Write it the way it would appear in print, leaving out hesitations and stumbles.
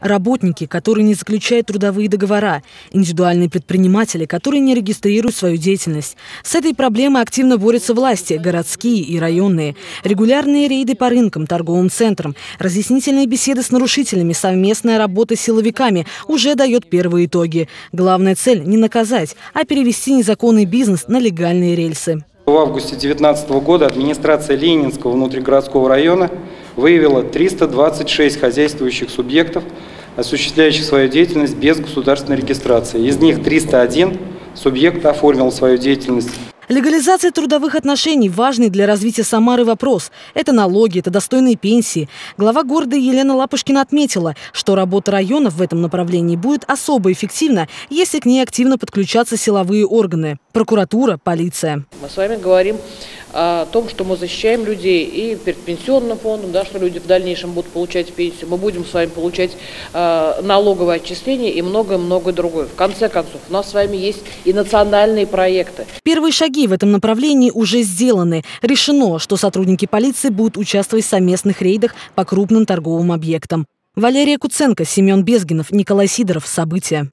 работники, которые не заключают трудовые договора, индивидуальные предприниматели, которые не регистрируют свою деятельность. С этой проблемой активно борются власти, городские и районные. Регулярные рейды по рынкам, торговым центрам, разъяснительные беседы с нарушителями, совместная работа с силовиками уже дает первые итоги. Главная цель – не наказать, а перевести незаконный бизнес на легальные рельсы. В августе 2019 года администрация Ленинского внутригородского района выявила 326 хозяйствующих субъектов, осуществляющих свою деятельность без государственной регистрации. Из них 301 субъект оформил свою деятельность. Легализация трудовых отношений – важный для развития Самары вопрос. Это налоги, это достойные пенсии. Глава города Елена Лапушкина отметила, что работа районов в этом направлении будет особо эффективна, если к ней активно подключатся силовые органы – прокуратура, полиция. Мы с вами говорим о том, что мы защищаем людей и перед пенсионным фондом, да, что люди в дальнейшем будут получать пенсию. Мы будем с вами получать налоговые отчисления и многое-многое другое. В конце концов, у нас с вами есть и национальные проекты. Первые шаги в этом направлении уже сделаны. Решено, что сотрудники полиции будут участвовать в совместных рейдах по крупным торговым объектам. Валерия Куценко, Семен Безгинов, Николай Сидоров. События.